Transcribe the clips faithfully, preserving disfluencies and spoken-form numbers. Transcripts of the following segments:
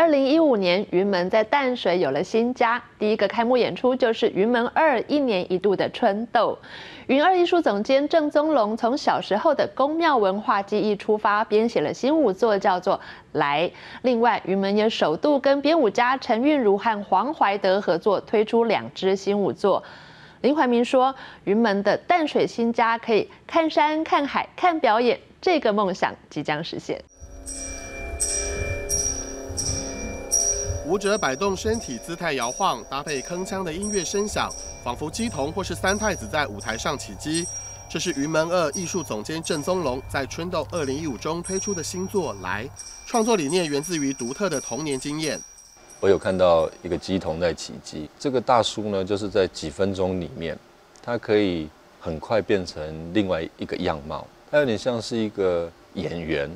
二零一五年，云门在淡水有了新家，第一个开幕演出就是云门二一年一度的春斗。云二艺术总监郑宗龙从小时候的宫庙文化记忆出发，编写了新舞作叫做《来》。另外，云门也首度跟编舞家陈韵如和黄怀德合作，推出两支新舞作。 林怀民说：“云门的淡水新家可以看山、看海、看表演，这个梦想即将实现。”舞者摆动身体，姿态摇晃，搭配铿锵的音乐声响，仿佛鸡童或是三太子在舞台上起鸡。这是云门二艺术总监郑宗龙在春斗二零一五中推出的新作《来》，创作理念源自于独特的童年经验。 我有看到一个鸡童在起鸡，这个大叔呢，就是在几分钟里面，他可以很快变成另外一个样貌。他有点像是一个演员，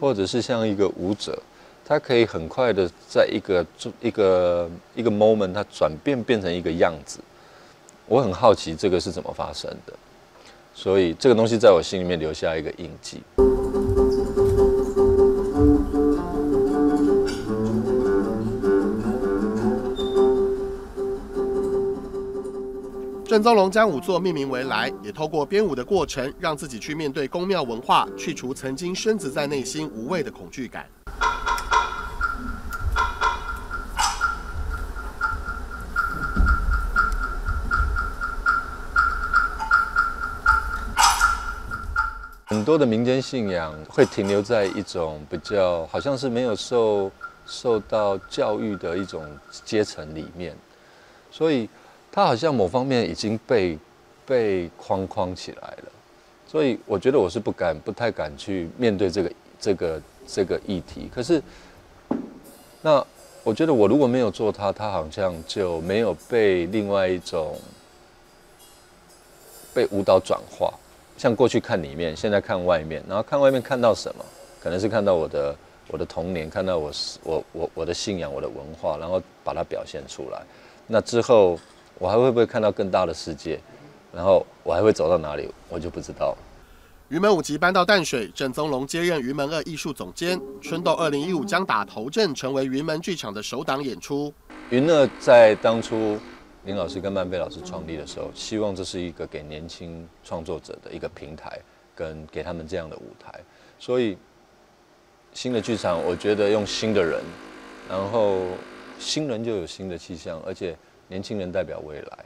或者是像一个舞者，他可以很快的在一个一个一个 moment， 他转变变成一个样子。我很好奇这个是怎么发生的，所以这个东西在我心里面留下一个印记。 郑宗龙将舞作命名为“来”，也透过编舞的过程，让自己去面对宫庙文化，去除曾经深植在内心无谓的恐惧感。很多的民间信仰会停留在一种比较，好像是没有受受到教育的一种阶层里面，所以。 他好像某方面已经被被框框起来了，所以我觉得我是不敢、不太敢去面对这个、这个、这个议题。可是，那我觉得我如果没有做它，它好像就没有被另外一种被舞蹈转化。像过去看里面，现在看外面，然后看外面看到什么，可能是看到我的我的童年，看到我我我我的信仰、我的文化，然后把它表现出来。那之后。 我还会不会看到更大的世界？然后我还会走到哪里，我就不知道了。云门舞集搬到淡水，郑宗龙接任云门二艺术总监。春斗二零一五将打头阵，成为云门剧场的首档演出。云二在当初林老师跟曼菲老师创立的时候，希望这是一个给年轻创作者的一个平台，跟给他们这样的舞台。所以新的剧场，我觉得用新的人，然后新人就有新的气象，而且。 年轻人代表未来，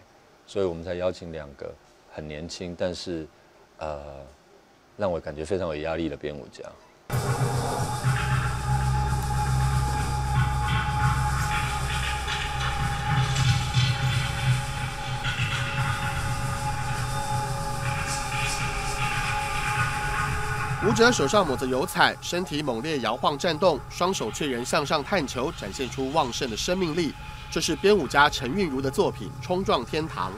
所以我们才邀请两个很年轻，但是呃，让我感觉非常有压力的编舞家。舞者手上抹着油彩，身体猛烈摇晃颤动，双手却仍向上探求，展现出旺盛的生命力。 这是编舞家陈韵如的作品《冲撞天堂》。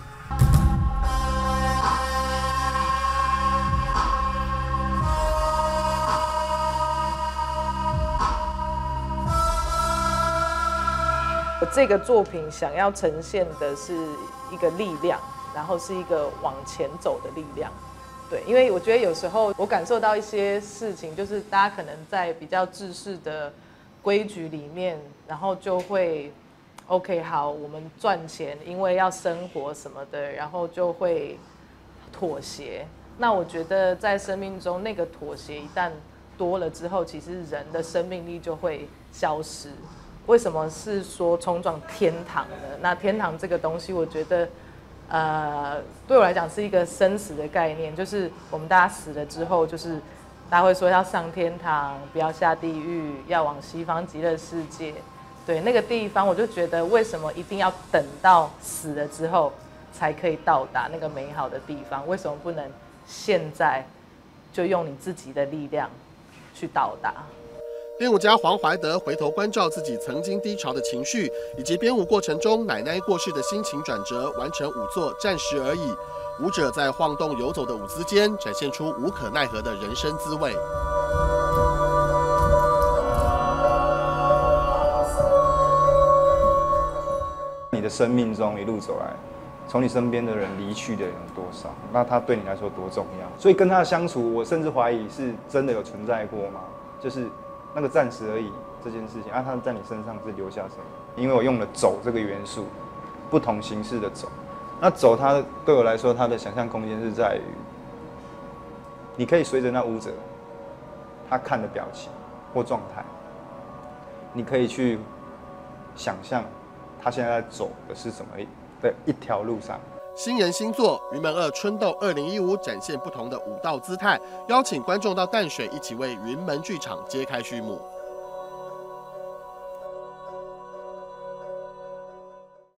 我这个作品想要呈现的是一个力量，然后是一个往前走的力量。对，因为我觉得有时候我感受到一些事情，就是大家可能在比较制式的规矩里面，然后就会。 OK， 好，我们赚钱，因为要生活什么的，然后就会妥协。那我觉得在生命中，那个妥协一旦多了之后，其实人的生命力就会消失。为什么是说冲撞天堂呢？那天堂这个东西，我觉得，呃，对我来讲是一个生死的概念，就是我们大家死了之后，就是大家会说要上天堂，不要下地狱，要往西方极乐世界。 对那个地方，我就觉得为什么一定要等到死了之后才可以到达那个美好的地方？为什么不能现在就用你自己的力量去到达？编舞家黄怀德回头关照自己曾经低潮的情绪，以及编舞过程中奶奶过世的心情转折，完成舞作《暂时而已》。舞者在晃动游走的舞姿间，展现出无可奈何的人生滋味。 你的生命中一路走来，从你身边的人离去的人有多少？那他对你来说多重要？所以跟他的相处，我甚至怀疑是真的有存在过吗？就是那个暂时而已，这件事情啊，它在你身上是留下什么？因为我用了走这个元素，不同形式的走。那走它对我来说，它的想象空间是在于，你可以随着那舞者他看的表情或状态，你可以去想象他现在走的是怎么的一条路上。 新人新作《云门二春斗二零一五》展现不同的舞蹈姿态，邀请观众到淡水一起为云门剧场揭开序幕。